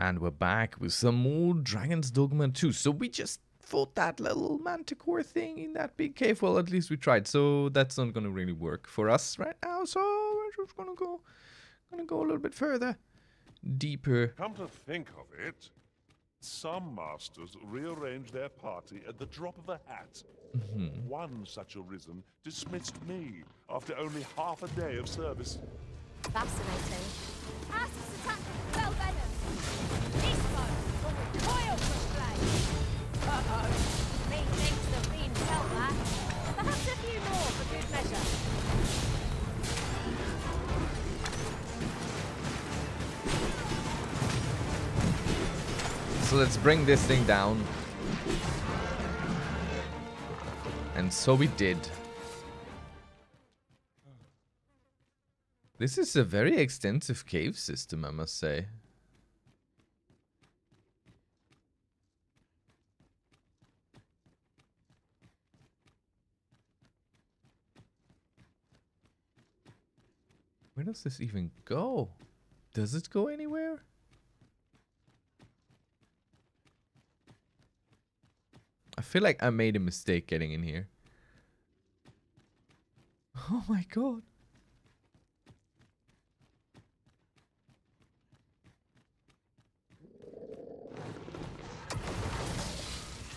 And we're back with some more Dragon's Dogma 2. So we just fought that little manticore thing in that big cave. Well, at least we tried. So that's not going to really work for us right now. So we're just going to go a little bit further, deeper. Come to think of it, some masters rearrange their party at the drop of a hat. Mm-hmm. One such Arisen dismissed me after only half a day of service. Fascinating. Arses attack with spell venom. This one will recoil from flame. Uh-oh. Rethinks the fiends tell that. Perhaps a few more for good measure. So let's bring this thing down. And so we did. This is a very extensive cave system, I must say. Where does this even go? Does it go anywhere? I feel like I made a mistake getting in here. Oh my god.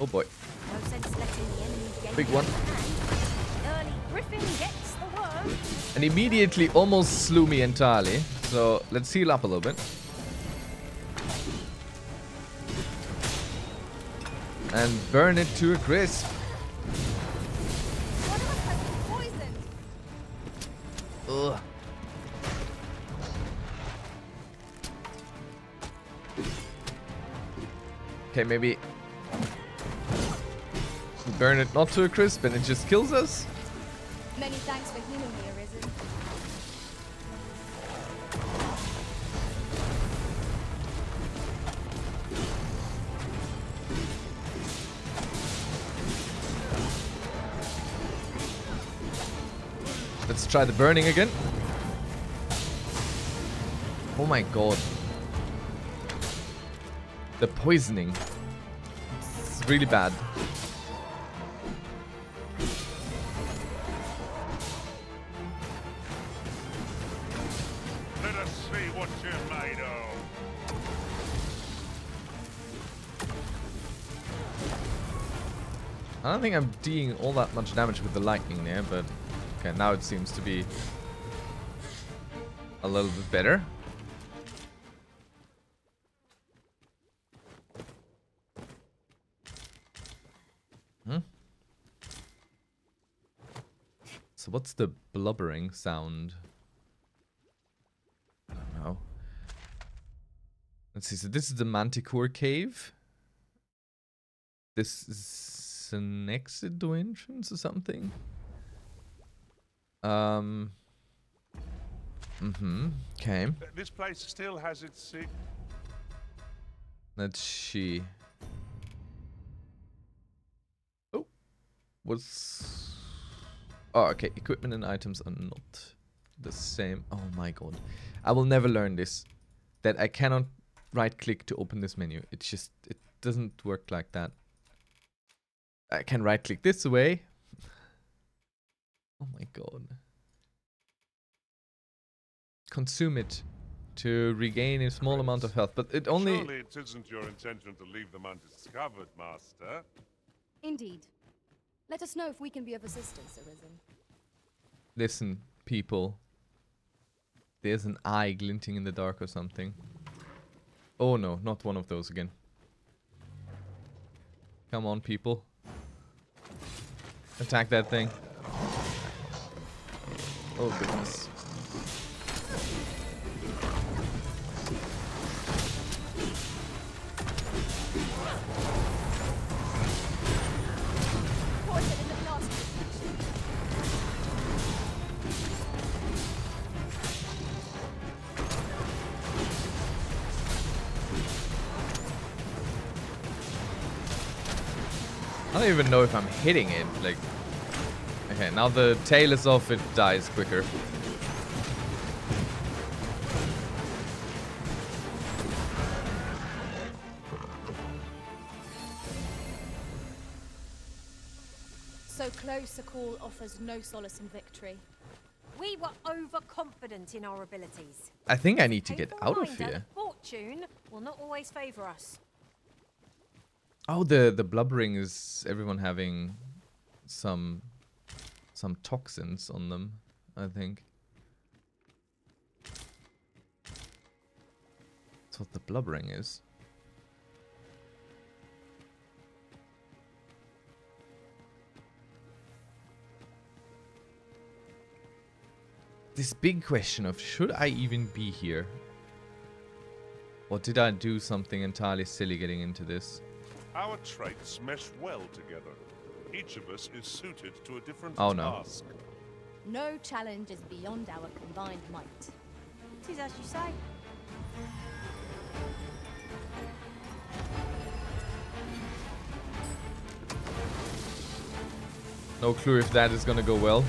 Oh boy. No sense letting the enemy get big one. Early Griffin gets the word. And immediately almost slew me entirely. So let's heal up a little bit. And burn it to a crisp. One of us has been poisoned. Ugh. Okay, maybe. Burn it not to a crisp and it just kills us. Many thanks for healing me, Arisen. Let's try the burning again. Oh my god. The poisoning. It's really bad. I don't think I'm dealing all that much damage with the lightning there, but okay, now it seems to be a little bit better. Hmm? So what's the blubbering sound? I don't know. Let's see, so this is the Manticore Cave. This is an exit to entrance or something. Okay. This place still has its sick. Let's see. Oh. What's... Oh, okay. Equipment and items are not the same. Oh my god. I will never learn this. That I cannot right-click to open this menu. It's just... It doesn't work like that. I can right-click this away. Oh my god. Consume it to regain a small amount of health, but it only... Surely it isn't your intention to leave them undiscovered, Master. Indeed. Let us know if we can be of assistance, Arisen. Listen, people. There's an eye glinting in the dark or something. Oh no, not one of those again. Come on, people. Attack that thing. Oh, goodness. I don't even know if I'm hitting it, like... Okay, now the tail is off, it dies quicker. So close a call offers no solace in victory. We were overconfident in our abilities. I think I need to get out of here. Fortune will not always favor us. Oh, the blubbering is everyone having some toxins on them, I think. That's what the blubbering is. This big question of should I even be here? Or did I do something entirely silly getting into this? Our traits mesh well together. Each of us is suited to a different task. No challenge is beyond our combined might. It is as you say. No clue if that is gonna go well.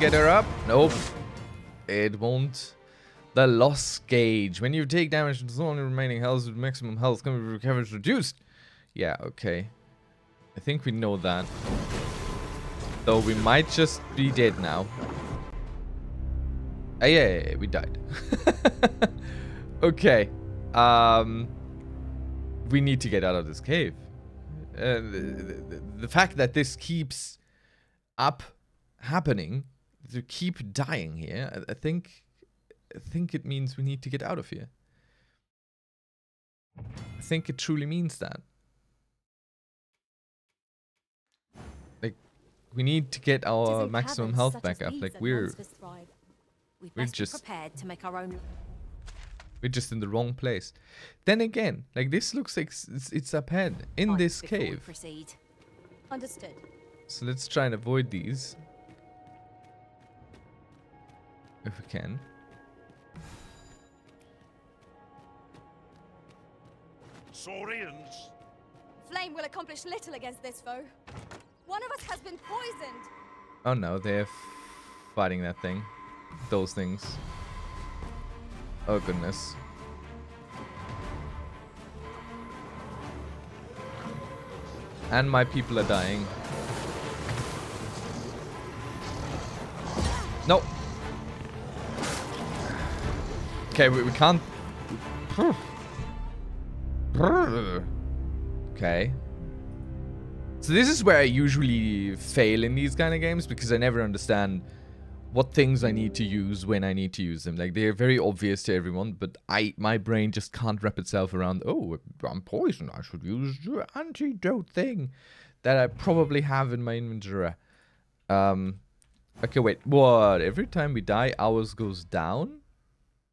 Get her up. Nope. It won't. The loss gauge. When you take damage, the only remaining health with maximum health can be recovered reduced. Yeah, okay. I think we know that. Though we might just be dead now. Ah, yeah, we died. Okay. We need to get out of this cave. The fact that this keeps up happening, to keep dying here, I think it means we need to get out of here. I think it truly means that. Like, we need to get our maximum health back up. Like, we're just prepared to make our own. We're just in the wrong place. Then again, like, this looks like it's up ahead in this cave. Understood. So let's try and avoid these if we can. Saurians! Flame will accomplish little against this foe. One of us has been poisoned. Oh no, they're fighting that thing. Those things. Oh goodness. And my people are dying. Nope. Okay, we can't. Okay. So this is where I usually fail in these kind of games, because I never understand what things I need to use when I need to use them. Like, they're very obvious to everyone, but my brain just can't wrap itself around, oh, I'm poisoned, I should use the antidote thing that I probably have in my inventory. Okay, wait, what? Every time we die, ours goes down?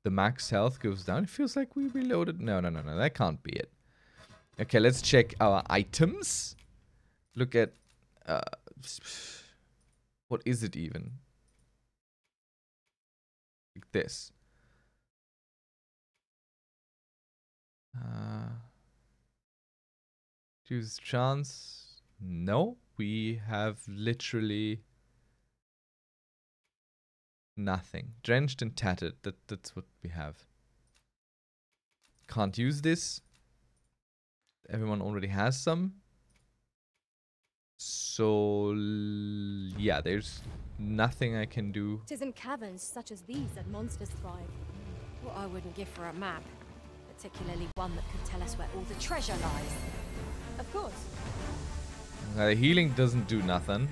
The max health goes down. It feels like we reloaded. No, no, no, no. That can't be it. Okay, let's check our items. Look at... what is it even? Like this. Choose chance. No. We have literally... nothing. Drenched and tattered. That's what we have. Can't use this. Everyone already has some. So yeah, there's nothing I can do. It is in caverns such as these that monsters thrive. What I wouldn't give for a map, particularly one that could tell us where all the treasure lies. Of course. Healing doesn't do nothing.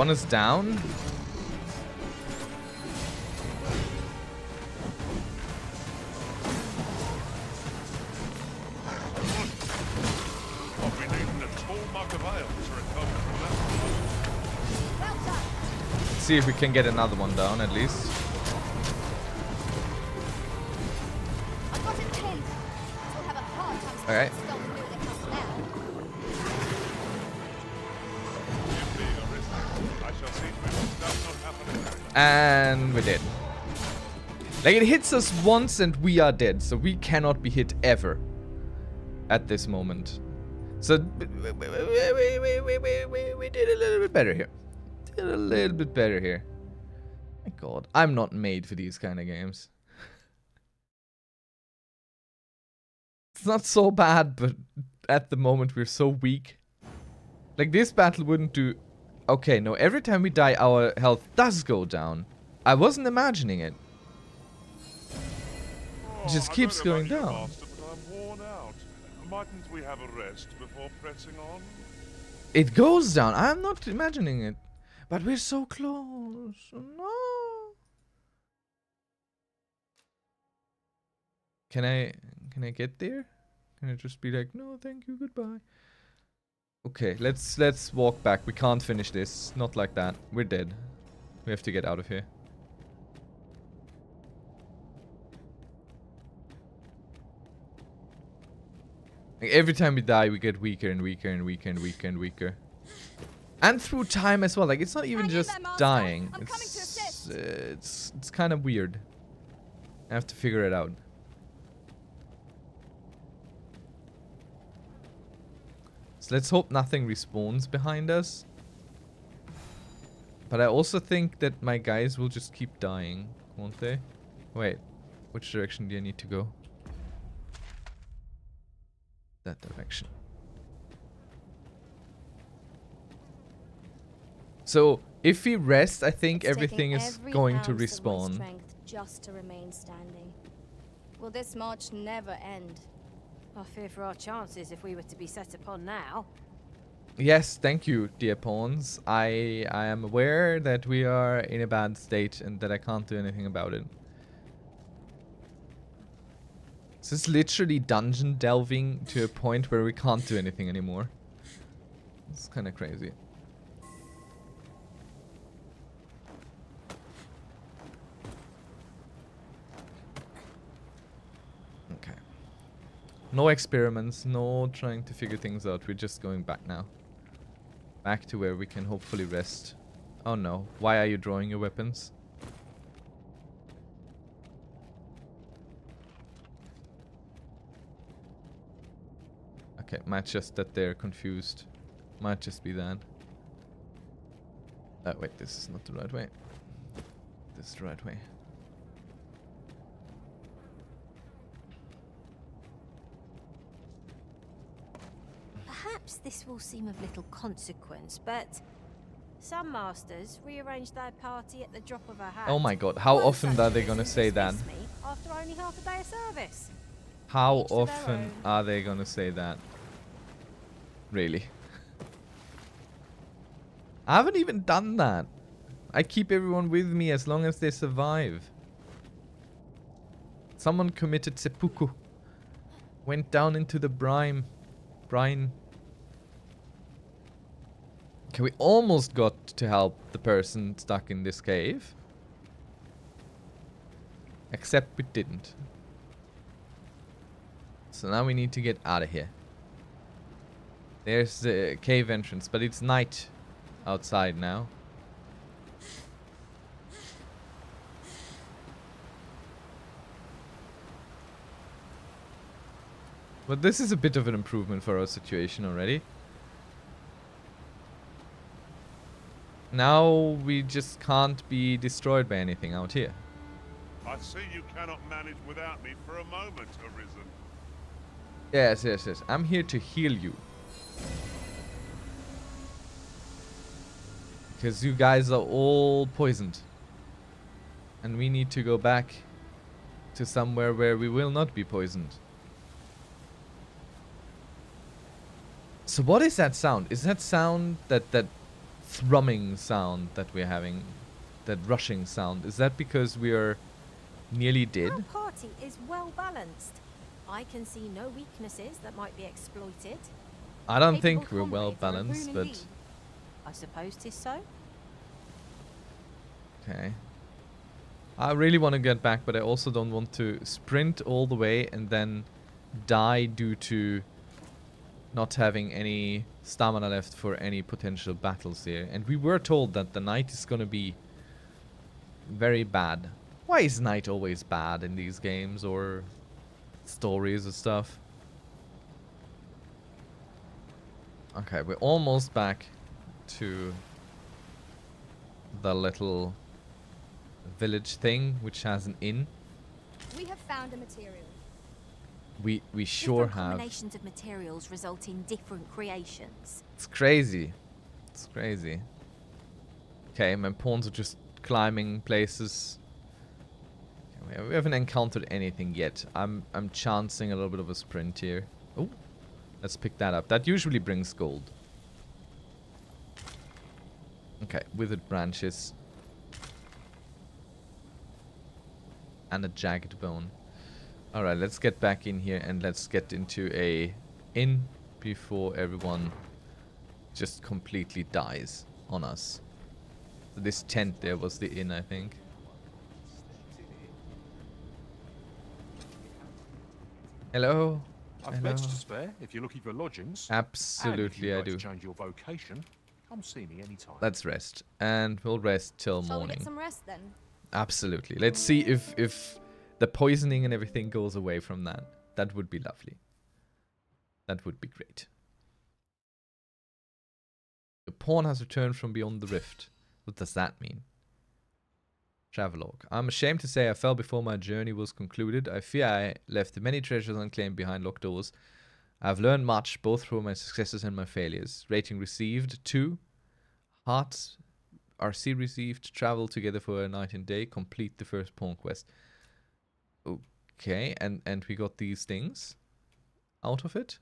One is down. Let's see if we can get another one down at least. Okay. And we're dead. Like, it hits us once and we are dead, so we cannot be hit ever at this moment. So we did a little bit better here. Did a little bit better here. My God, I'm not made for these kind of games. It's not so bad, but at the moment we're so weak. Like, this battle wouldn't do... Okay, no, every time we die, our health does go down. I wasn't imagining it. It just keeps going down. Mightn't we have a rest before pressing on? It goes down. I'm not imagining it. But we're so close. No. Can I get there? Can I just be like, no, thank you, goodbye? Okay, let's walk back. We can't finish this. Not like that. We're dead. We have to get out of here. Like, every time we die, we get weaker and weaker and weaker and weaker and weaker. And through time as well. Like, it's not even just dying. It's kind of weird. I have to figure it out. So let's hope nothing respawns behind us. But I also think that my guys will just keep dying, won't they? Wait, which direction do I need to go? That direction. So if we rest, I think everything is going to respawn. Just to remain standing. Will this march never end? I fear for our chances if we were to be set upon now. Yes, thank you, dear pawns. I am aware that we are in a bad state and that I can't do anything about it. So it's literally dungeon delving to a point where we can't do anything anymore. It's kind of crazy. Okay. No experiments, no trying to figure things out. We're just going back now. Back to where we can hopefully rest. Oh no, why are you drawing your weapons? Okay, might just that they're confused. Might just be that. Oh, wait, this is not the right way. This is the right way. Perhaps this will seem of little consequence, but some masters rearrange their party at the drop of a hat. Oh my God, how often are they going to say that? After only half a day of service. How often are they going to say that? Really? I haven't even done that. I keep everyone with me as long as they survive. Someone committed seppuku. Went down into the brine. Okay, we almost got to help the person stuck in this cave. Except we didn't. So now we need to get out of here. There's the cave entrance, but it's night outside now. But this is a bit of an improvement for our situation already. Now we just can't be destroyed by anything out here. I see you cannot manage without me for a moment, Arisen. Yes, yes, yes. I'm here to heal you. Because you guys are all poisoned. And we need to go back to somewhere where we will not be poisoned. So what is that sound? Is that sound that thrumming sound that we're having, that rushing sound, is that because we are nearly dead? Our party is well balanced. I can see no weaknesses that might be exploited. I don't think we're well balanced, but I suppose it is so. Okay. I really want to get back, but I also don't want to sprint all the way and then die due to not having any stamina left for any potential battles here. And we were told that the night is going to be very bad. Why is night always bad in these games or stories or stuff? Okay, we're almost back to the little village thing, which has an inn. We have found a material. We sure have. Combinations of materials result in different creations. It's crazy. It's crazy. Okay, my pawns are just climbing places. Okay, we haven't encountered anything yet. I'm chancing a little bit of a sprint here. Oh, let's pick that up. That usually brings gold. Okay, withered branches. And a jagged bone. Alright, let's get back in here and let's get into a inn before everyone just completely dies on us. So this tent there was the inn, I think. Hello? I've beds to spare if you're looking for lodgings. Absolutely, I do. Change your vocation. Come see me anytime. Let's rest, and we'll rest till morning. Shall we get some rest then? Absolutely. Let's see if the poisoning and everything goes away from that. That would be lovely. That would be great. The pawn has returned from beyond the rift. What does that mean? Travelogue. I'm ashamed to say I fell before my journey was concluded. I fear I left many treasures unclaimed behind locked doors. I've learned much, both through my successes and my failures. Rating received, 2. Hearts, RC received. Travel together for a night and day. Complete the first pawn quest. Okay, and we got these things out of it.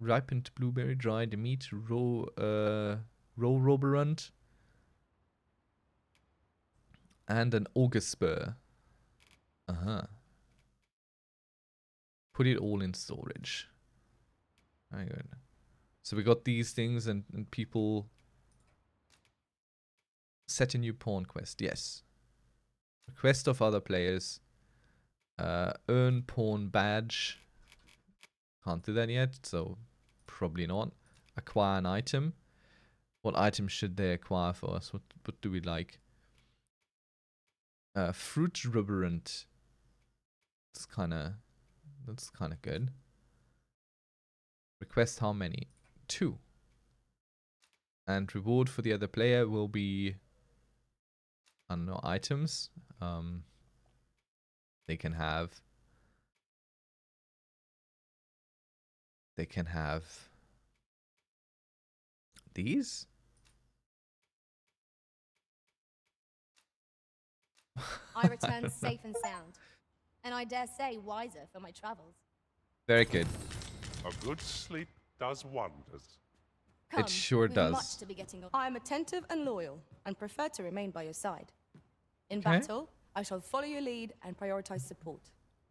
Ripened blueberry, dried meat, raw roberant. And an auger spur. Uh-huh. Put it all in storage. Very good. So we got these things and people set a new pawn quest. Yes. Request of other players. Earn pawn badge. Can't do that yet, so probably not. Acquire an item. What item should they acquire for us? What do we like? Fruit ruberant. That's kind of good. Request how many? 2. And reward for the other player will be, I don't know, items. They can have these. I return safe and sound, and I dare say wiser for my travels. Very good. A good sleep does wonders. Come, it sure does. Much to be getting. I am attentive and loyal, and prefer to remain by your side. In battle, I shall follow your lead and prioritize support.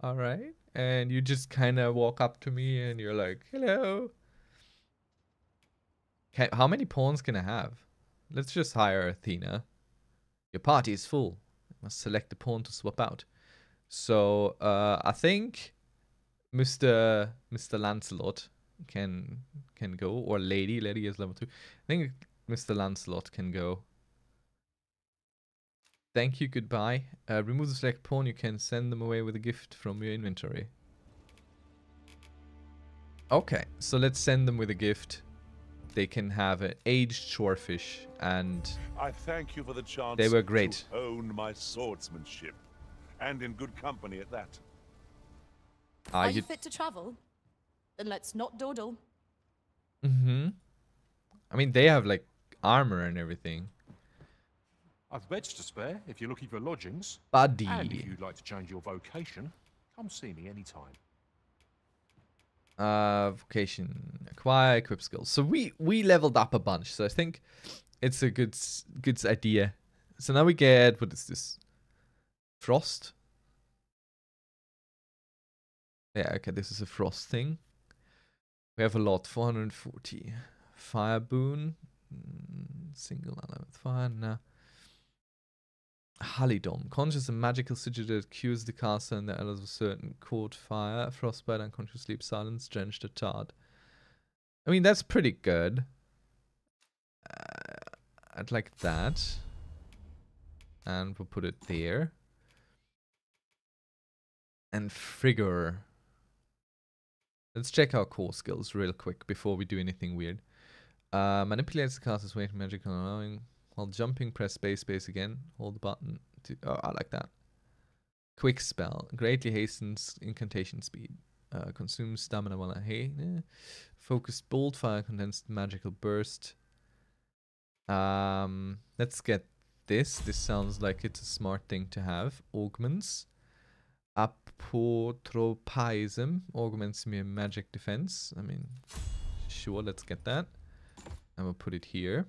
All right, and you just kind of walk up to me, and you're like, "Hello." Okay, how many pawns can I have? Let's just hire Athena. Your party is full. Must select the pawn to swap out. So I think Mr. Lancelot can go, or Lady is level 2. I think Mr. Lancelot can go. Thank you, goodbye. Remove the select pawn. You can send them away with a gift from your inventory. Okay, so let's send them with a gift. They can have an aged shorefish, and I thank you for the chance. They were great. To own my swordsmanship, and in good company at that. Are you fit to travel? Then let's not dawdle. Mm-hmm. I mean, they have like armor and everything. I've beds to spare if you're looking for lodgings, buddy. And if you'd like to change your vocation, come see me anytime. Vocation, acquire, equip skills. So we leveled up a bunch. So I think it's a good idea. So now we get, what is this? Frost? Yeah, okay, this is a frost thing. We have a lot, 440. Fire boon. Single element fire, nah. Halidom. Conjures a magical sigil that cures the caster and the allies of certain caught fire, frostbite, unconscious sleep, silence, drenched, tarred. I mean, that's pretty good. I'd like that. And we'll put it there. And Frigor. Let's check our core skills real quick before we do anything weird. Manipulates the caster's weight, magic, and allowing. While jumping, press space again. Hold the button. Oh, I like that. Quick spell. Greatly hastens incantation speed. Consumes stamina while focused bolt fire, condensed magical burst. Let's get this. This sounds like it's a smart thing to have. Augments. Apotropism augments mere magic defense. I mean, sure, let's get that. And we'll put it here.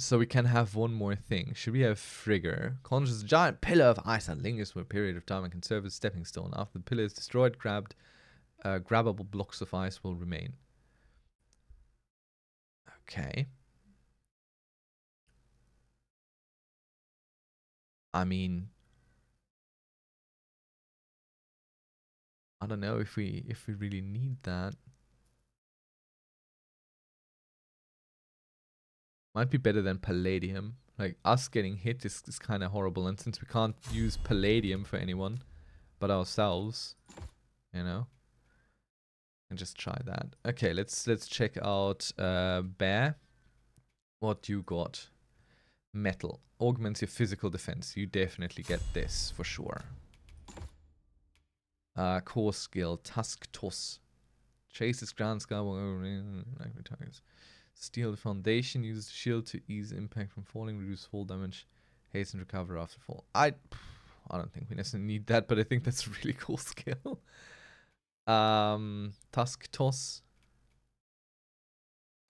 So we can have one more thing. Should we have Frigor? Conjures a giant pillar of ice and lingers for a period of time and can serve as a stepping stone. After the pillar is destroyed, grabbable blocks of ice will remain. Okay. I mean, I don't know if we really need that. Might be better than Palladium. Like, us getting hit is kind of horrible, and since we can't use Palladium for anyone but ourselves, you know, and just try that. Okay, let's check out Bear. What you got? Metal augments your physical defense. You definitely get this for sure. Core skill, Tusk Toss. Chases Grand Skywalker like we targets. Steal the foundation, use the shield to ease impact from falling, reduce fall damage, haste and recover after fall. I don't think we necessarily need that, but I think that's a really cool skill. Tusk Toss.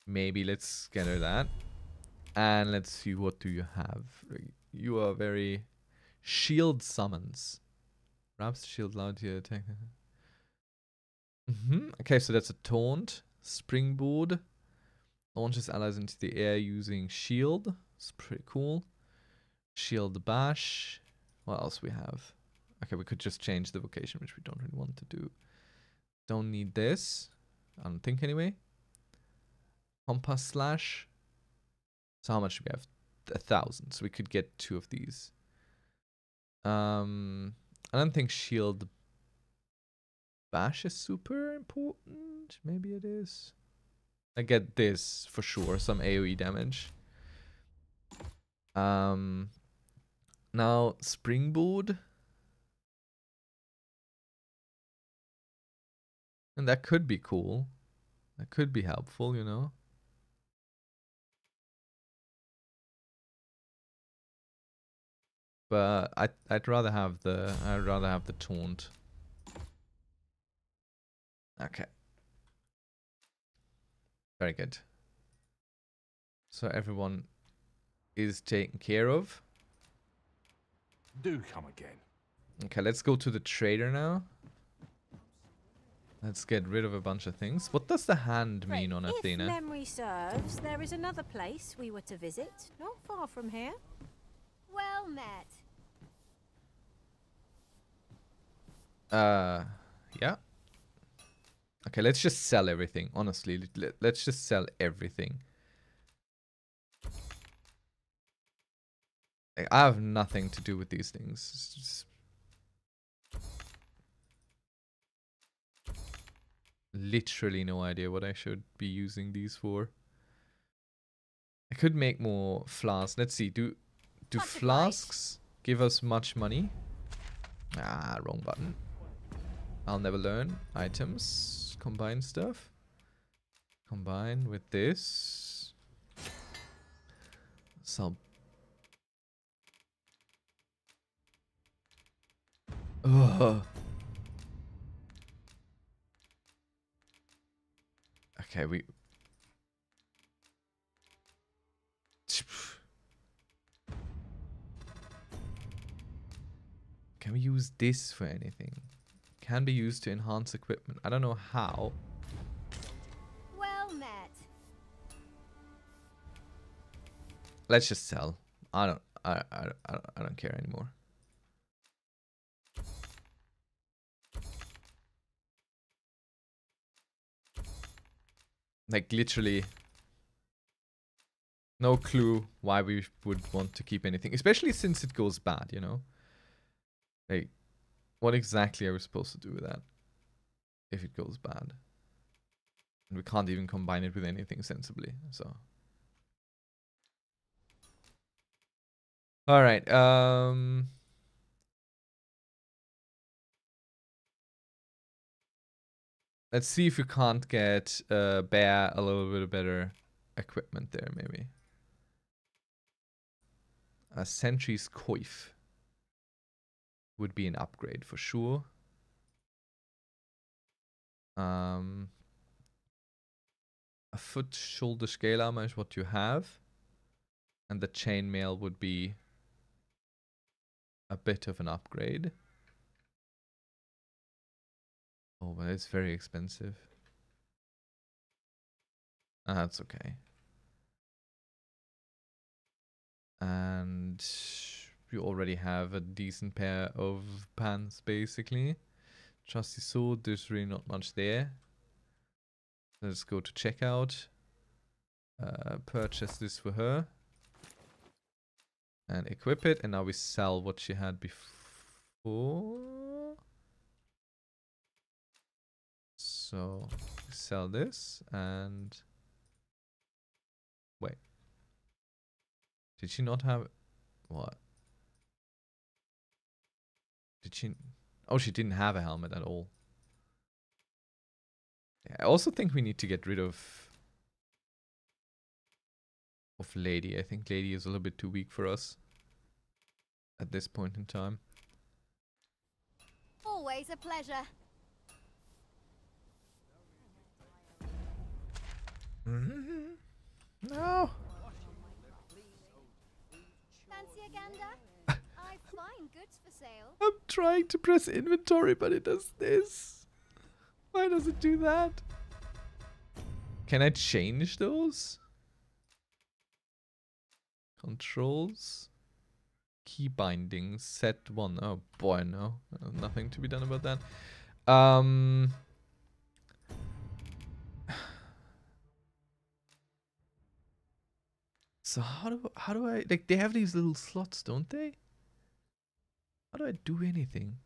Maybe let's get her that. And let's see, what do you have? You are very... Shield Summons. Wraps the shield loud here, attack. Okay, so that's a taunt. Springboard. Launches allies into the air using shield. It's pretty cool. Shield bash. What else we have? Okay, we could just change the vocation, which we don't really want to do. Don't need this. I don't think anyway. Compass slash. So how much do we have? 1,000. So we could get two of these. I don't think shield bash is super important. Maybe it is. I get this for sure. Some AoE damage. Now springboard. And that could be cool. That could be helpful, you know. But I'd rather have the taunt. Okay. Very good. So everyone is taken care of. Do come again. Okay, let's go to the trader now. Let's get rid of a bunch of things. What does the hand mean on Athena? If memory serves, there is another place we were to visit, not far from here. Well met. Yeah. Okay, let's just sell everything. Honestly, let's just sell everything. Like, I have nothing to do with these things. It's just... Literally no idea what I should be using these for. I could make more flasks. Let's see. Do flasks give us much money? Ah, wrong button. I'll never learn. Items. Combine stuff. Combine with this. Some. Ugh. Okay, we... Can we use this for anything? Can be used to enhance equipment. I don't know how. Well met. Let's just sell. I don't care anymore. Like literally no clue why we would want to keep anything, especially since it goes bad, you know? Like, what exactly are we supposed to do with that if it goes bad? And we can't even combine it with anything sensibly, so. Alright, let's see if we can't get Bear a little bit better equipment there, maybe. A Sentry's Coif would be an upgrade for sure. A foot shoulder scale armor is what you have, and the chainmail would be a bit of an upgrade. Oh, but it's very expensive. That's okay. And you already have a decent pair of pants, basically. Trusty sword, there's really not much there. Let's go to checkout. Purchase this for her. And equip it, and now we sell what she had before. So, sell this, and... Wait. Did she not have... What? Did she... Oh, she didn't have a helmet at all. Yeah, I also think we need to get rid of Lady. I think Lady is a little bit too weak for us at this point in time. Always a pleasure. Mm-hmm. No. Fancy a gander? I find goods for sale. I'm trying to press inventory, but it does this. Why does it do that? Can I change those? Controls. Key bindings. Set 1. Oh boy, no. Nothing to be done about that. So how do I... Like, they have these little slots, don't they? How do I do anything?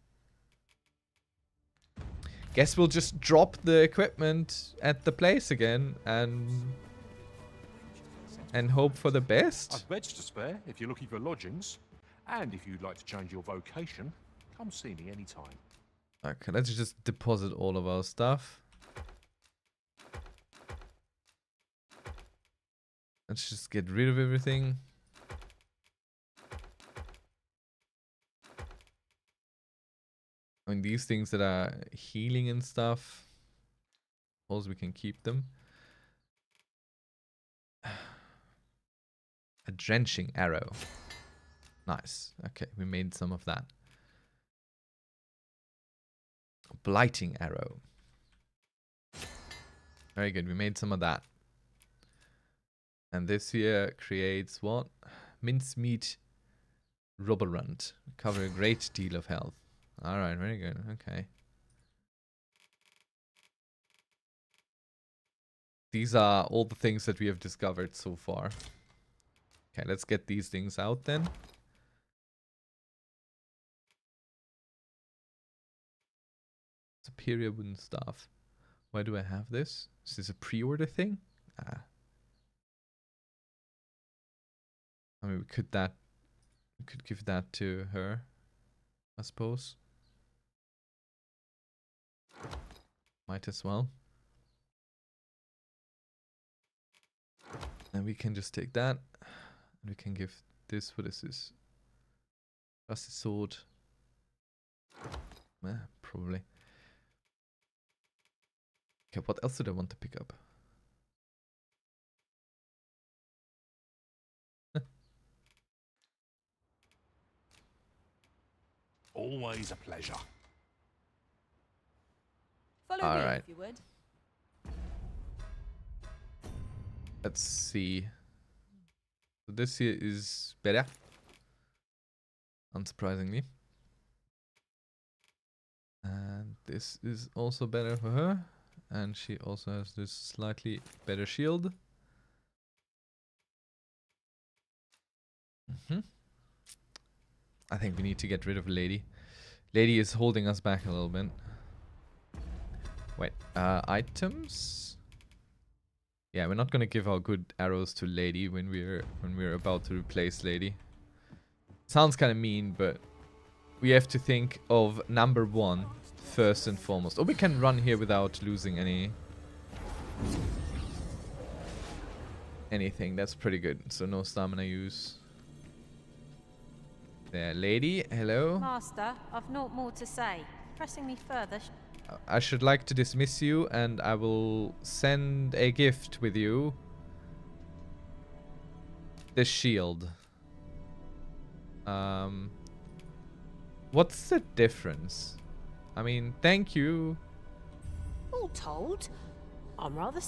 Guess we'll just drop the equipment at the place again and hope for the best. I've beds to spare if you're looking for lodgings, and if you'd like to change your vocation, come see me anytime. Okay, let's just deposit all of our stuff. Let's just get rid of everything. I mean, these things that are healing and stuff, I suppose we can keep them. A drenching arrow. Nice. Okay, we made some of that. A blighting arrow. Very good, we made some of that. And this here creates what? Mincemeat Roborant. Cover a great deal of health. Alright, very good. Okay. These are all the things that we have discovered so far. Okay, let's get these things out then. Superior wooden staff. Why do I have this? Is this a pre-order thing? Ah. I mean, we could give that to her, I suppose. Might as well. And we can just take that. And we can give this, what is this? Rusty sword. Probably. Okay, what else did I want to pick up? Always a pleasure. Follow me if you would. Let's see. So this here is better, unsurprisingly. And this is also better for her. And she also has this slightly better shield. I think we need to get rid of Lady. Lady is holding us back a little bit. Wait, items? Yeah, we're not gonna give our good arrows to Lady when we're about to replace Lady. Sounds kind of mean, but we have to think of number one first and foremost. Oh, we can run here without losing anything. That's pretty good. So no stamina use. There, Lady. Hello. Master, I've naught more to say. Pressing me further. I should like to dismiss you, and I will send a gift with you. The shield. What's the difference? I mean, thank you. All told, I'm rather.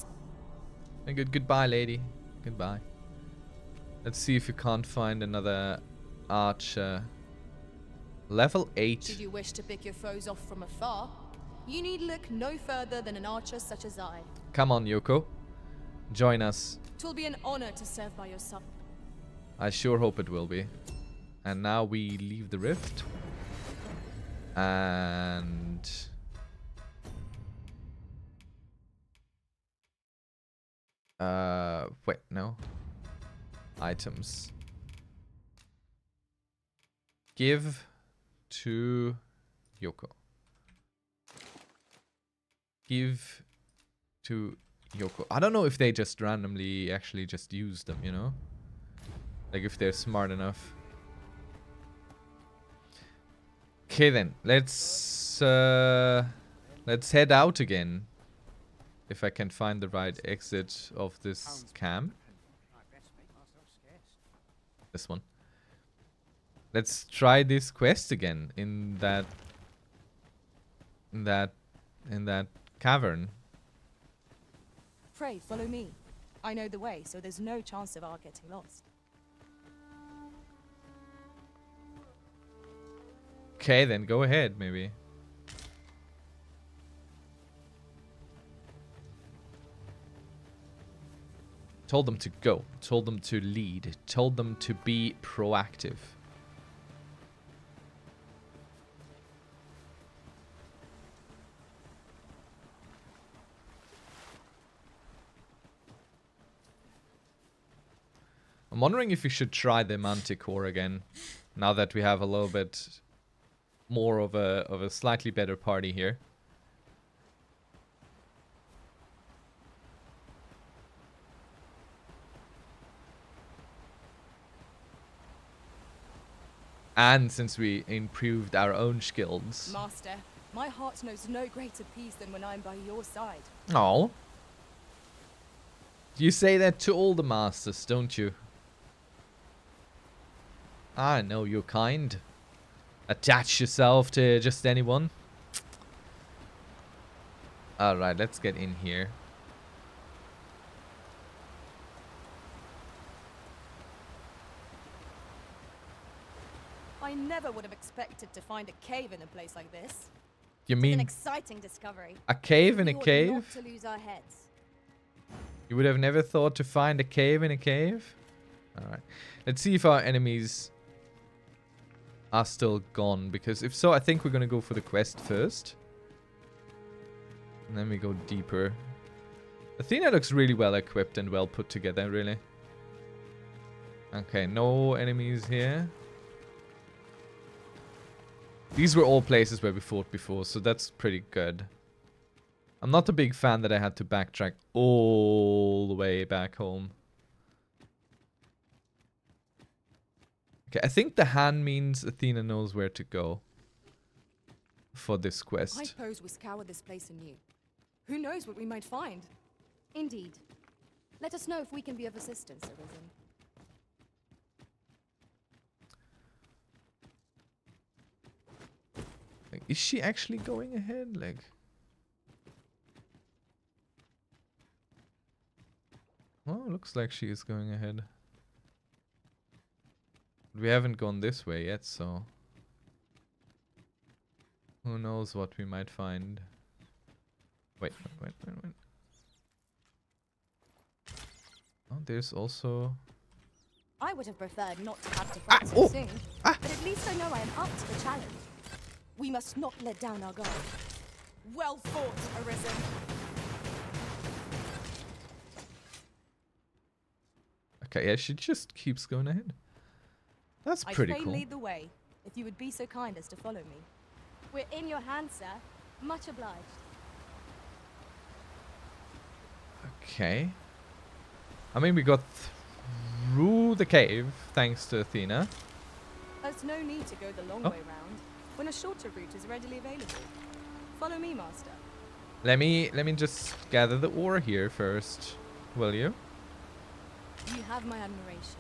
Goodbye, Lady. Goodbye. Let's see if you can't find another archer. Level 8. Did you wish to pick your foes off from afar? You need look no further than an archer such as I. Come on, Yoko. Join us. It will be an honor to serve by your side. I sure hope it will be. And now we leave the rift. And wait, no. Items. Give to Yoko. Give to Yoko. I don't know if they just randomly actually just use them, you know? Like if they're smart enough. Okay then, let's head out again. If I can find the right exit of this camp. This one. Let's try this quest again in that cavern. Pray, follow me. I know the way, so there's no chance of our getting lost. Okay, then go ahead, maybe. Told them to go. Told them to lead. Told them to be proactive. I'm wondering if we should try the Manticore again, now that we have a little bit more of a slightly better party here. And since we improved our own skills. Master, my heart knows no greater peace than when I'm by your side. Oh. You say that to all the masters, don't you? I know you're kind. Attach yourself to just anyone. Alright, let's get in here. I never would have expected to find a cave in a place like this. You mean an exciting discovery. A cave in a cave? We ought not to lose our heads. You would have never thought to find a cave in a cave? Alright. Let's see if our enemies are still gone, because if so, I think we're gonna go for the quest first. And then we go deeper. Athena looks really well equipped and well put together, really. Okay, no enemies here. These were all places where we fought before, so that's pretty good. I'm not a big fan that I had to backtrack all the way back home. Okay, I think the hand means Athena knows where to go for this quest. I suppose we scour this place anew. Who knows what we might find? Indeed. Let us know if we can be of assistance, Arisen. Is she actually going ahead? Like, well, looks like she is going ahead. We haven't gone this way yet, so who knows what we might find. Wait. Oh, there's also... I would have preferred not to have to fight so soon, but at least I know I am up to the challenge. We must not let down our guard. Well fought, Arisen. Okay, yeah, she just keeps going ahead. That's pretty cool. I say lead the way, if you would be so kind as to follow me. We're in your hands, sir. Much obliged. Okay. I mean, we got through the cave, thanks to Athena. There's no need to go the long way round, when a shorter route is readily available. Follow me, master. Let me just gather the ore here first, will you? You have my admiration.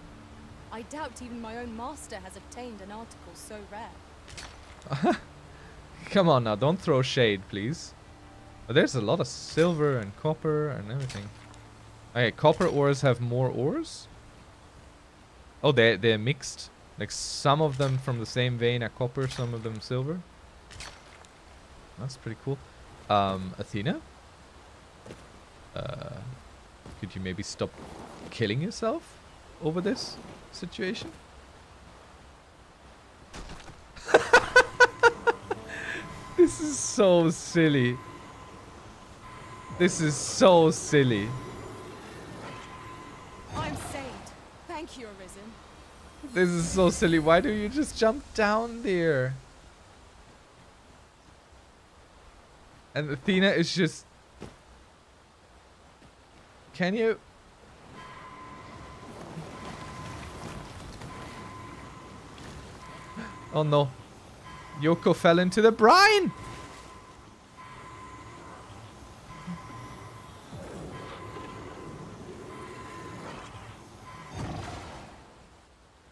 I doubt even my own master has obtained an article so rare. Come on now, don't throw shade, please. But there's a lot of silver and copper and everything. Okay, copper ores have more ores? Oh, they're mixed. Like, some of them from the same vein are copper, some of them silver. That's pretty cool. Athena? Could you maybe stop killing yourself over this situation? This is so silly. This is so silly. I'm saved. Thank you, Arisen. This is so silly. Why do you just jump down there? And Athena is just... Can you... Oh no. Yoko fell into the brine!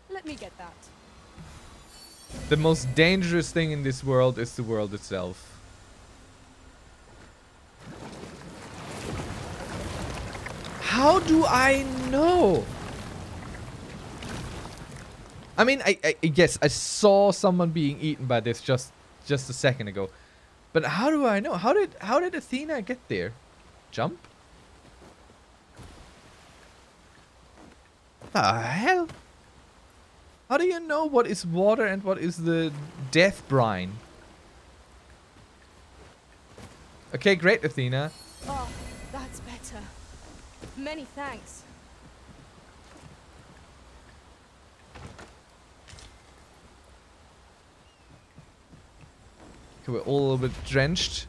Let me get that. The most dangerous thing in this world is the world itself. How do I know? I mean, yes, I saw someone being eaten by this just a second ago, but how do I know? How did Athena get there? Jump? The hell? How do you know what is water and what is the death brine? Okay, great, Athena. Oh, that's better. Many thanks. Okay, we're all a little bit drenched.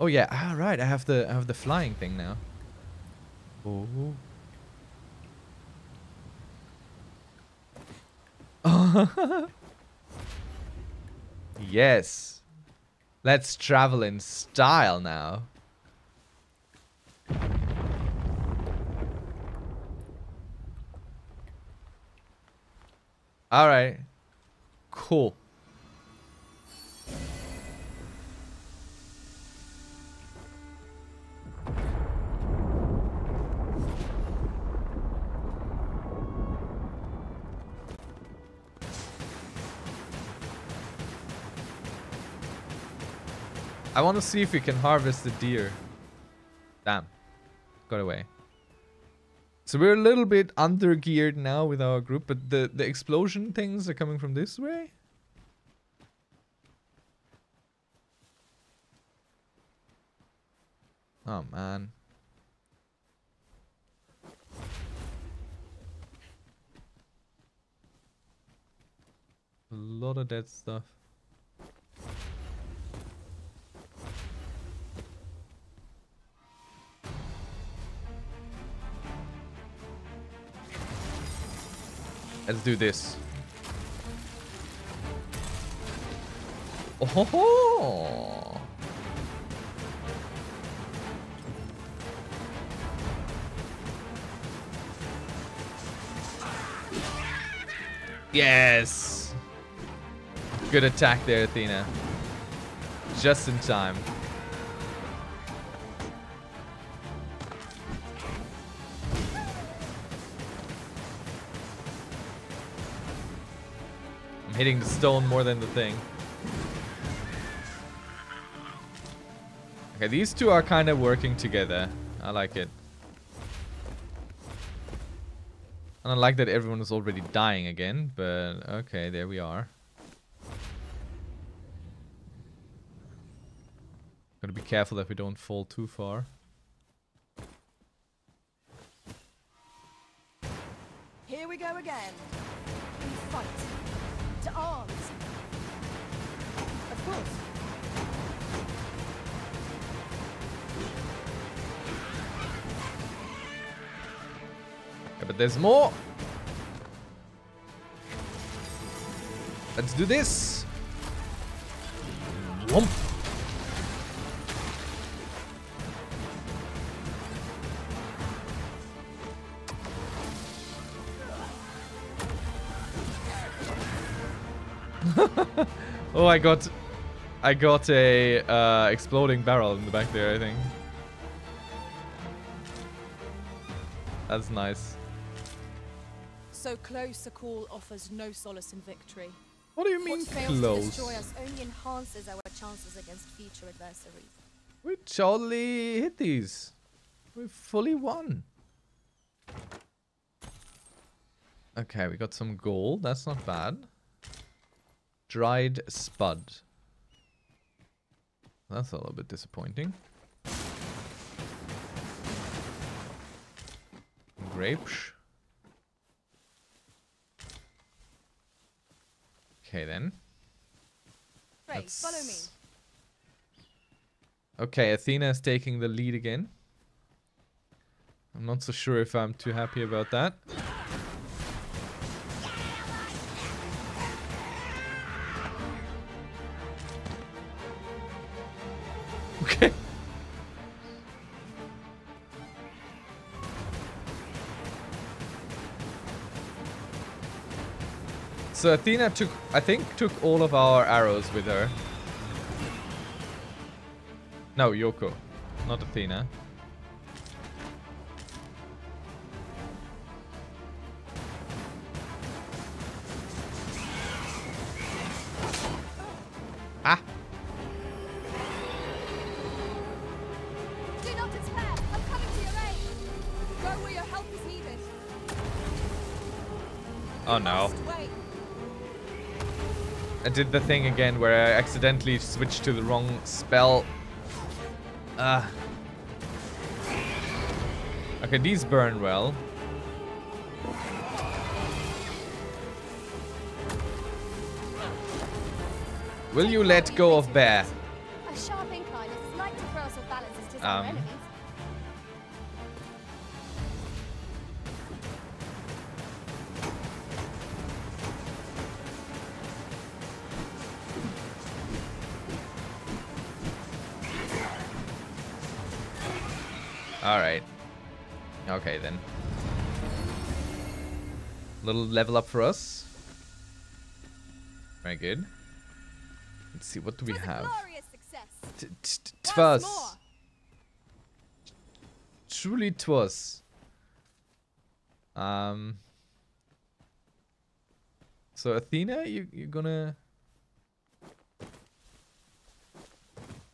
Oh yeah, right. I have the flying thing now. Oh. Yes. Let's travel in style now. All right. Cool. I want to see if we can harvest the deer. Damn. Got away. So we're a little bit under-geared now with our group, but the explosion things are coming from this way? Oh, man. A lot of dead stuff. Let's do this. Oh ho ho! Yes! Good attack there, Athena. Just in time. I'm hitting the stone more than the thing. Okay, these two are kind of working together. I like it. And I like that everyone is already dying again, but okay, there we are. Gotta be careful that we don't fall too far. Here we go again. We fight. To arms. Of course. But there's more. Let's do this. Womp. Oh, I got a exploding barrel in the back there, I think. That's nice. So close a call offers no solace in victory. What do you mean close? What fails to destroy us only enhances our chances against future adversaries. We totally hit these. We fully won. Okay, we got some gold. That's not bad. Dried spud. That's a little bit disappointing. Grapes. Okay then. Let's... follow me. Okay, Athena is taking the lead again. I'm not so sure if I'm too happy about that. Okay. So Athena took, I think, all of our arrows with her. No, Yoko, not Athena. Ah! Do not despair. I'm coming to your aid. Go where your help is needed. Oh no. I did the thing again where I accidentally switched to the wrong spell. Okay, these burn well. Will you let go of bear? A sharp incline is as likely to throw us off balance as to our enemies. Alright. Okay then. Little level up for us. Very good. Let's see, what do we have? Twas. Truly twas. So Athena, you're gonna...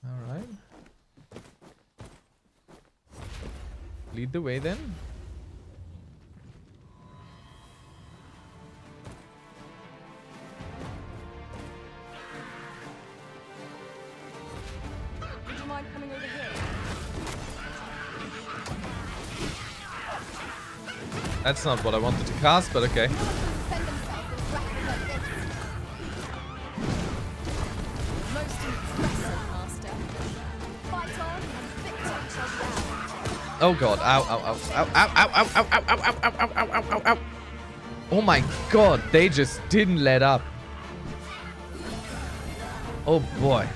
Alright. Lead the way then. Would you mind coming over here? That's not what I wanted to cast, but okay. Oh god, ow, ow, ow, ow, ow, ow, ow, ow, ow, ow, ow, ow, ow, ow, ow, ow. Oh my god, they just didn't let up. Oh boy.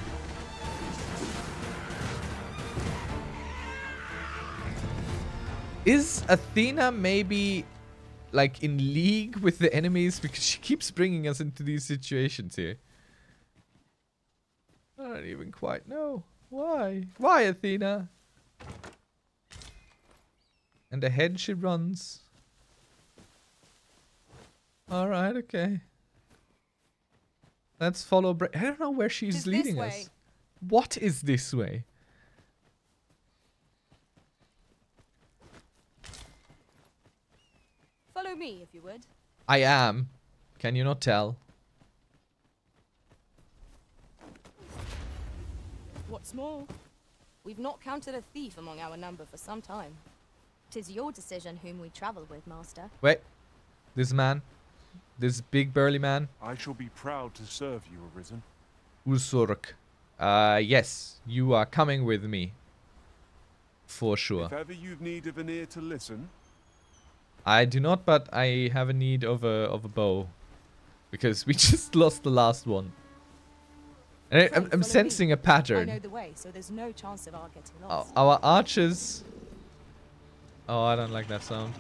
Is Athena maybe like in league with the enemies? Because she keeps bringing us into these situations here. I don't even quite know. Why? Why, Athena? And ahead she runs. Alright, okay. Let's follow Bra- I don't know where she's leading us. What is this way? Follow me, if you would. I am. Can you not tell? What's more, we've not counted a thief among our number for some time. 'Tis your decision whom we travel with, master. Wait. This man. This big burly man. I shall be proud to serve you, Arisen. Usurk. Yes. You are coming with me. For sure. If ever you've need of an ear to listen. I do not, but I have a need of a bow. Because we just lost the last one. And I'm sensing a pattern. I know the way, so there's no chance of our getting lost. Our archers... Oh, I don't like that sound.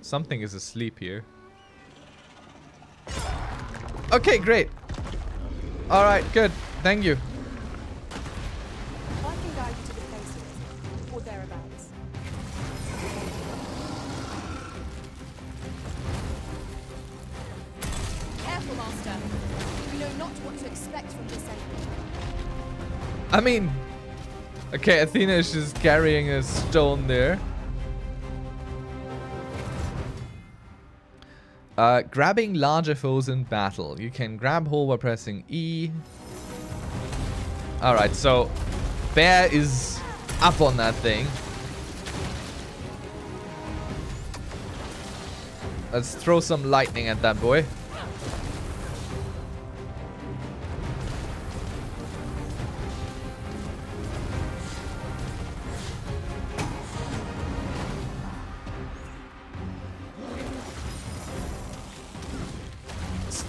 Something is asleep here. Okay, great. Alright, good. Thank you. I can guide you to the places, or thereabouts. Careful, master. We know not what to expect from this enemy. I mean... Okay, Athena is just carrying a stone there. Grabbing larger foes in battle. You can grab hold by pressing E. Alright, so Bear is up on that thing. Let's throw some lightning at that boy.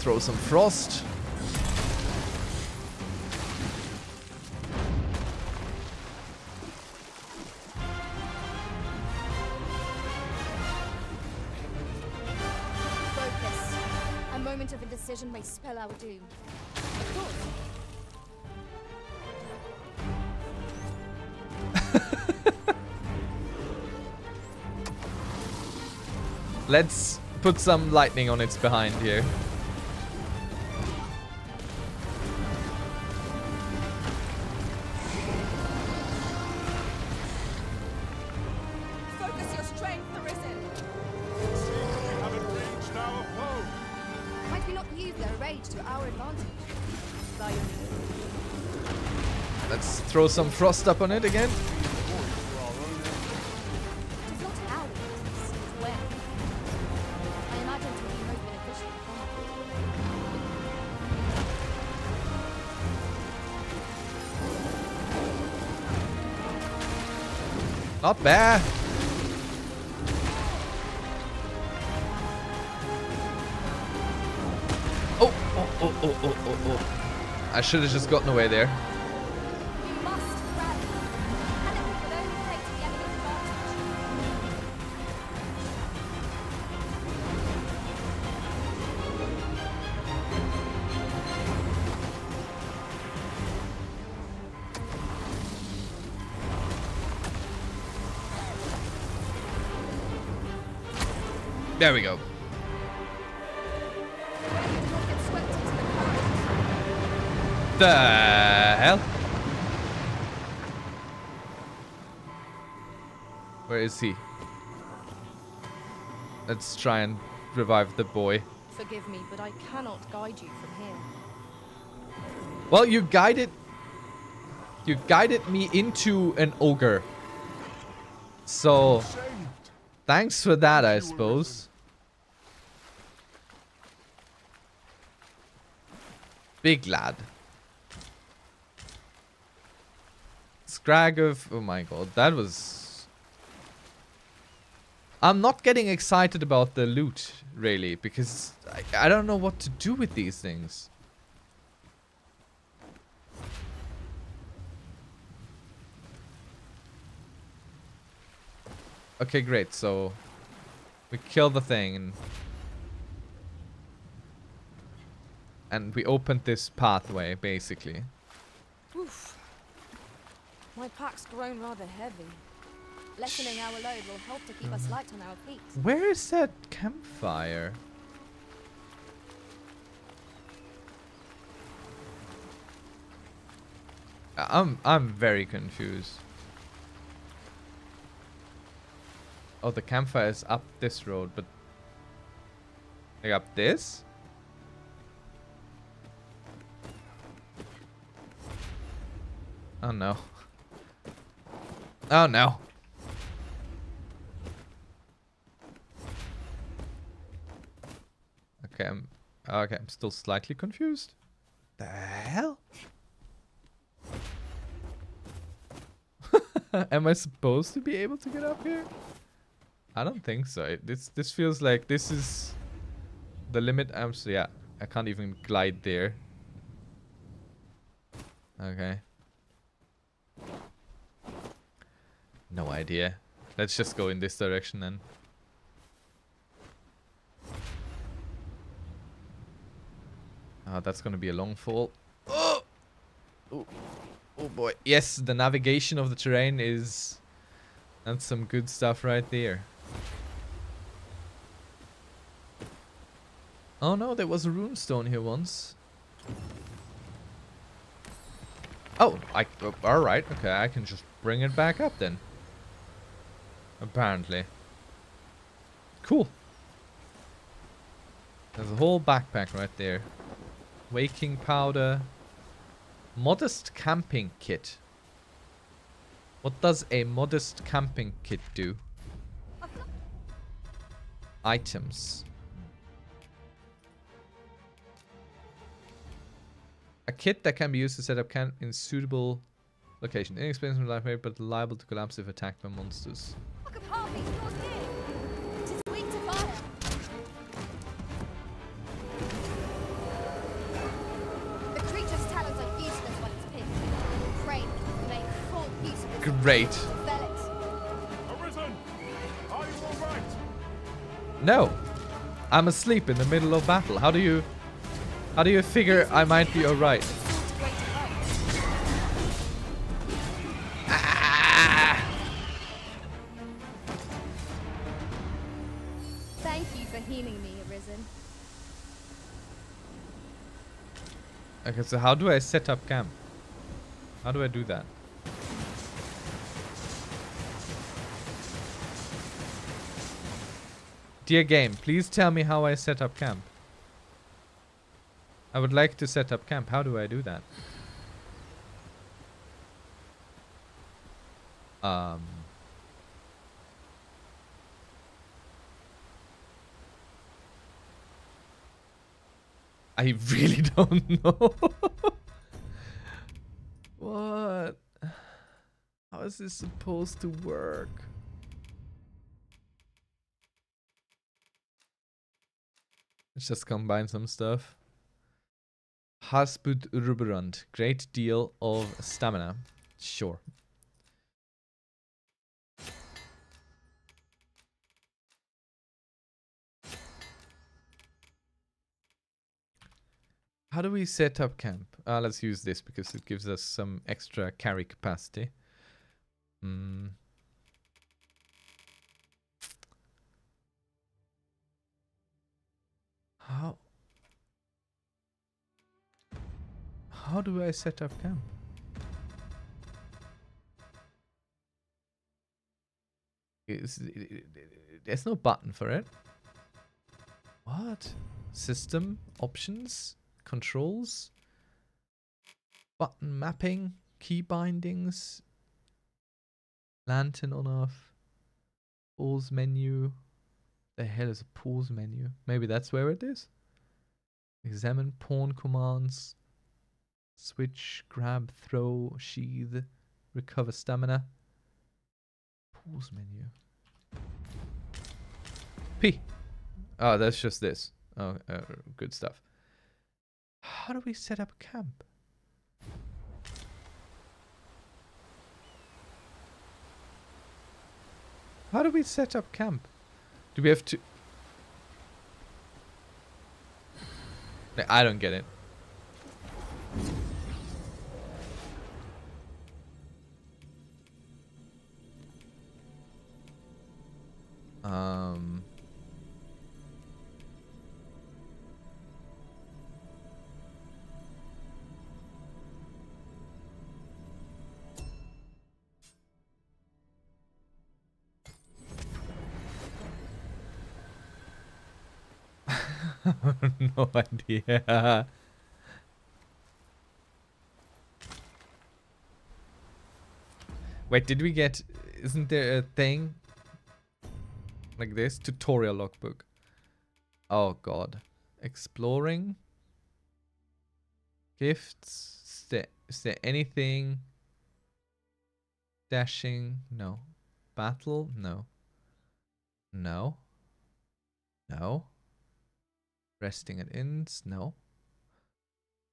Throw some frost. Focus. A moment of indecision may spell our doom. Of course. Let's put some lightning on its behind here. Throw some frost up on it again. Not bad. Oh, oh, oh, oh, oh, oh, oh. I should have just gotten away there. There we go. The hell? Where is he? Let's try and revive the boy. Forgive me, but I cannot guide you from here. Well, you guided me into an ogre. So, thanks for that, I suppose. Big lad. Scrag of... Oh my god, that was... I'm not getting excited about the loot, really, because I don't know what to do with these things. Okay, great, so... We kill the thing and... And we opened this pathway, basically. Oof. My pack's grown rather heavy. Lessening our load will help to keep us light on our feet. Where is that campfire? I'm very confused. Oh, the campfire is up this road, but like up this? Oh no. Oh no. Okay, I'm still slightly confused. The hell? Am I supposed to be able to get up here? I don't think so. This feels like this is the limit. Yeah, I can't even glide there. Okay. No idea. Let's just go in this direction then. Oh, that's gonna be a long fall. Oh! Oh! Oh boy. Yes, the navigation of the terrain is... That's some good stuff right there. Oh no, there was a runestone here once. Oh, alright, okay, I can just bring it back up then. Apparently. Cool. There's a whole backpack right there. Waking powder. Modest camping kit. What does a modest camping kit do? Items. A kit that can be used to set up camp in suitable location. Inexpensive library, but liable to collapse if attacked by monsters. Great. Arisen, are you all right? No, I'm asleep in the middle of battle. How do you figure I might be all right? Ah! Thank you for healing me, Arisen. Okay, so how do I set up camp? How do I do that? Dear game, please tell me how I set up camp. I would like to set up camp. How do I do that? I really don't know. What? How is this supposed to work? Let's just combine some stuff. Hasput Ruberand. Great deal of stamina. Sure. How do we set up camp? Let's use this because it gives us some extra carry capacity. How do I set up camp? There's no button for it. What? System, options, controls, button mapping, key bindings, lantern on off, pause menu. The hell is a pause menu? Maybe that's where it is? Examine pawn commands. Switch, grab, throw, sheath, recover stamina. Pause menu. P. Oh, that's just this. Oh, good stuff. How do we set up camp? How do we set up camp? Do we have to... I don't get it. No idea. Wait, did we get... Isn't there a thing? Like this? Tutorial logbook. Oh god. Exploring. Gifts. Is there anything? Dashing. No. Battle. No. No. No. Resting at inns. No.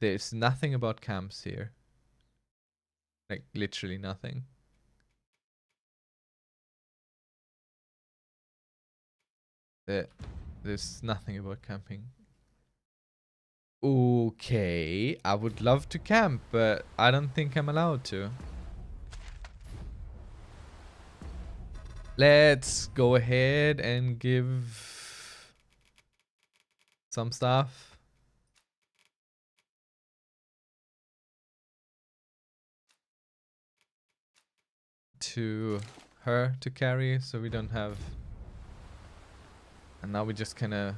There's nothing about camps here. Like, literally nothing. There's nothing about camping. Okay, I would love to camp, but I don't think I'm allowed to. Let's go ahead and give some stuff. To her to carry, so we don't have... And now we just kind of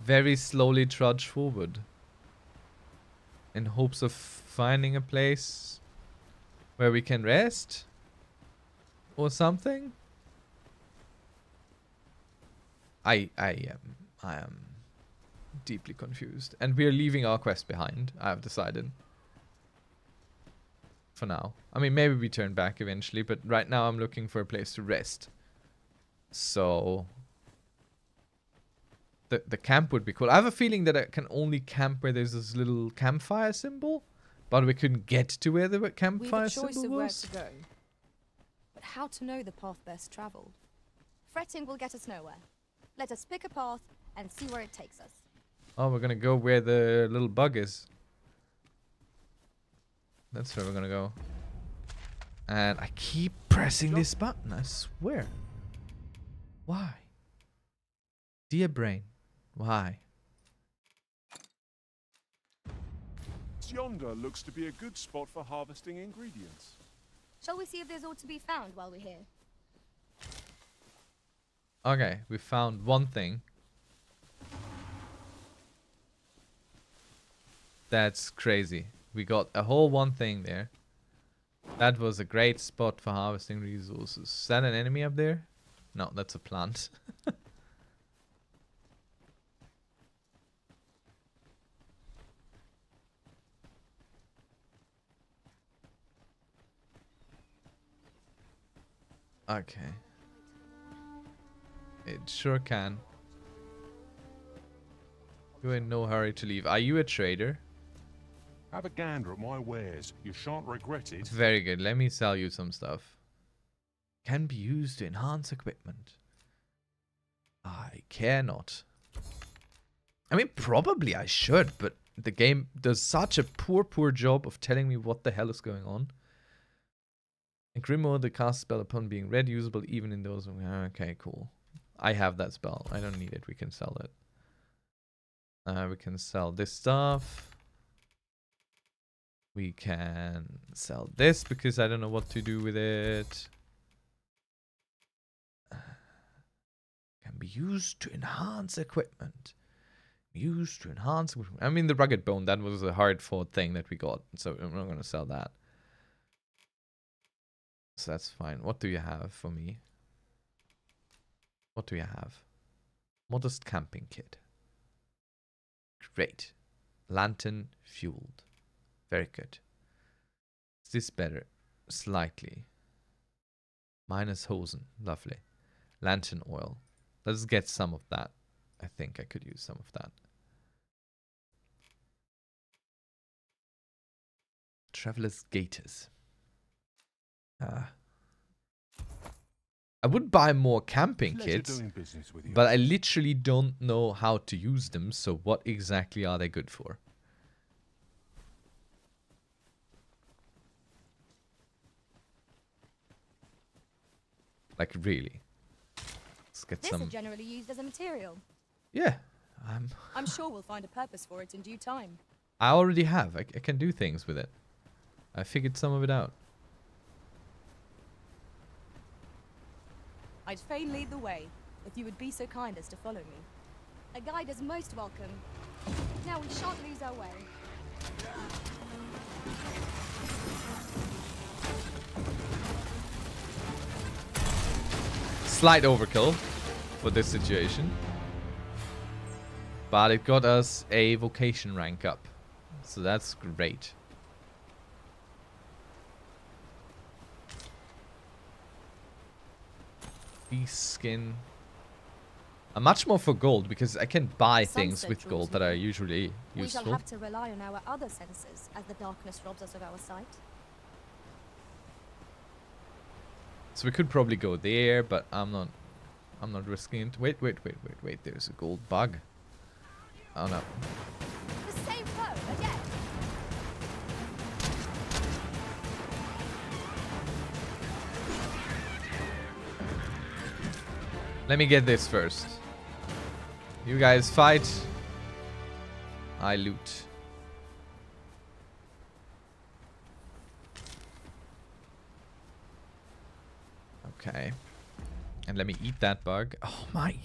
very slowly trudge forward. In hopes of finding a place where we can rest or something. I am deeply confused. And we are leaving our quest behind, I have decided. For now. I mean, maybe we turn back eventually, but right now I'm looking for a place to rest. So... The camp would be cool. I have a feeling that I can only camp where there's this little campfire symbol, but we couldn't get to where the campfire symbol was. We have a choice of where to go, but how to know the path best traveled? Fretting will get us nowhere. Let us pick a path and see where it takes us. Oh, we're gonna go where the little bug is. That's where we're gonna go. And I keep pressing this button, I swear. Why? Dear brain. Why? Yonder looks to be a good spot for harvesting ingredients. Shall we see if there's all to be found while we're here? Okay, we found one thing. That's crazy. We got a whole one thing there. That was a great spot for harvesting resources. Is that an enemy up there? No, that's a plant. Okay. It sure can. You're in no hurry to leave. Are you a trader? Have a gander at my wares. You shan't regret it. Very good. Let me sell you some stuff. Can be used to enhance equipment. I care not. I mean, probably I should, but the game does such a poor job of telling me what the hell is going on. Grimoire, the cast spell upon being read, usable even in those... Okay, cool. I have that spell. I don't need it. We can sell it. We can sell this stuff. We can sell this because I don't know what to do with it. Can be used to enhance equipment. Used to enhance... I mean, the rugged bone, that was a hard-fought thing that we got. So I'm not going to sell that. So that's fine. What do you have for me? What do you have? Modest camping kit. Great. Lantern fueled. Very good. Is this better? Slightly. Minus Hosen. Lovely. Lantern oil. Let's get some of that. I think I could use some of that. Traveler's gaiters. I would buy more camping kits, but I literally don't know how to use them, so what exactly are they good for? Like, really? Let's get some. This is generally used as a material. Yeah. I'm sure we'll find a purpose for it in due time. I already have. I can do things with it. I figured some of it out. I'd fain lead the way, if you would be so kind as to follow me. A guide is most welcome. Now we shan't lose our way. Slight overkill for this situation. But it got us a vocation rank up. So that's great. Beast skin. I'm much more for gold because I can buy things with gold that are usually useful. We shall have to rely on our other senses as the darkness robs us of our sight. So we could probably go there, but I'm not risking it. Wait, there's a gold bug. Oh no. The same foe again. Let me get this first. You guys fight. I loot. Okay. And let me eat that bug. Oh my.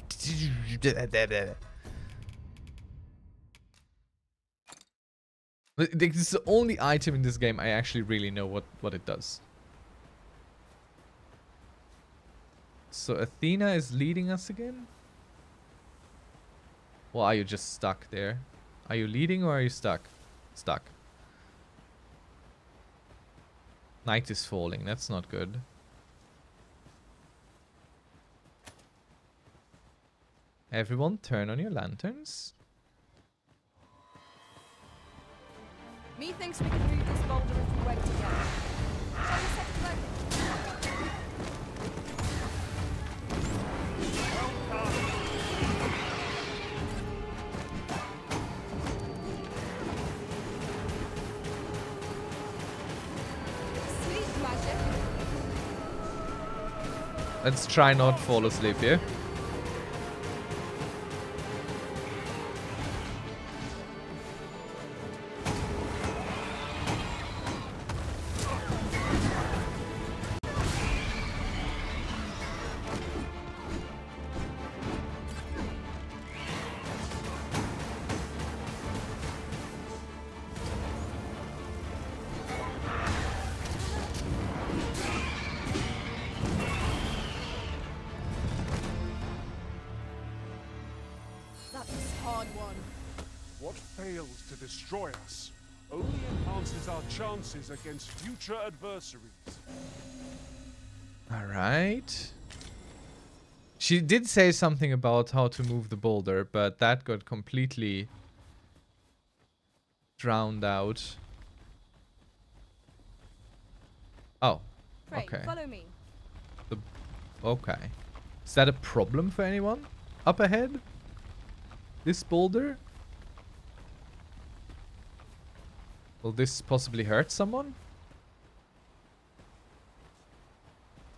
This is the only item in this game I actually really know what it does. So Athena is leading us again? Well, are you just stuck there? Are you leading or are you stuck? Stuck. Night is falling. That's not good. Everyone turn on your lanterns. Methinks we can move this boulder if we work together. Shall we set it open? Let's try not to fall asleep here. Against future adversaries. All right. She did say something about how to move the boulder, but that got completely drowned out. Oh. Pray, okay. Follow me. Okay. Is that a problem for anyone? Up ahead? This boulder? Will this possibly hurt someone?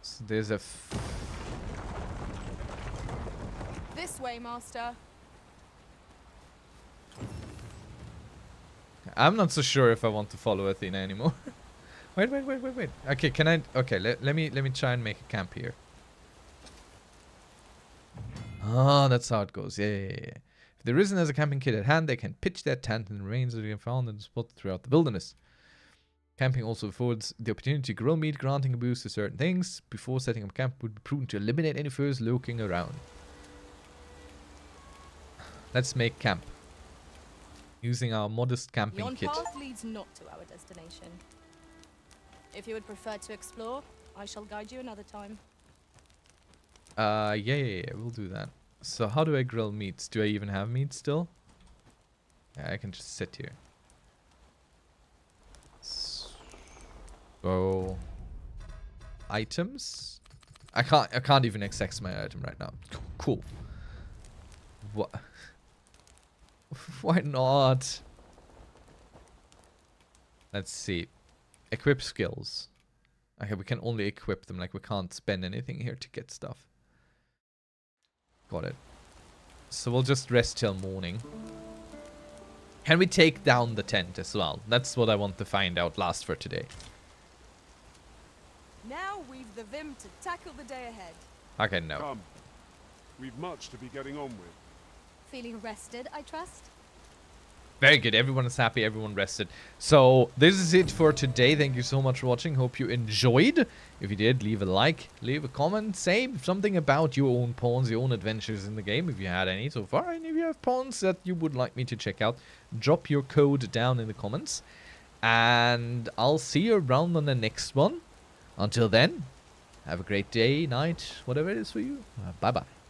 So there's a... This way, master. I'm not so sure if I want to follow Athena anymore. wait. Okay, can I... Okay, let me try and make a camp here. Ah, that's how it goes. Yeah. The Arisen has a camping kit at hand. They can pitch their tent and remains that we have found and spot throughout the wilderness. Camping also affords the opportunity to grill meat, granting a boost to certain things. Before setting up camp, it would be prudent to eliminate any foes lurking around. Let's make camp. Using our modest camping kit. Yon path leads not to our destination. If you would prefer to explore, I shall guide you another time. Yeah, we'll do that. So how do I grill meats? Do I even have meat still? Yeah, I can just sit here. So items? I can't even access my item right now. Cool. What? Why not? Let's see. Equip skills. Okay, we can only equip them. Like we can't spend anything here to get stuff. Got it. So we'll just rest till morning. Can we take down the tent as well? That's what I want to find out last for today. Now we've the vim to tackle the day ahead. Okay, no. Come. We've much to be getting on with. feeling rested, I trust? Very good. Everyone is happy. Everyone rested. So this is it for today. Thank you so much for watching. Hope you enjoyed. If you did, leave a like, leave a comment, say something about your own pawns, your own adventures in the game, if you had any so far. And if you have pawns that you would like me to check out, drop your code down in the comments. And I'll see you around on the next one. Until then, have a great day, night, whatever it is for you. Bye-bye.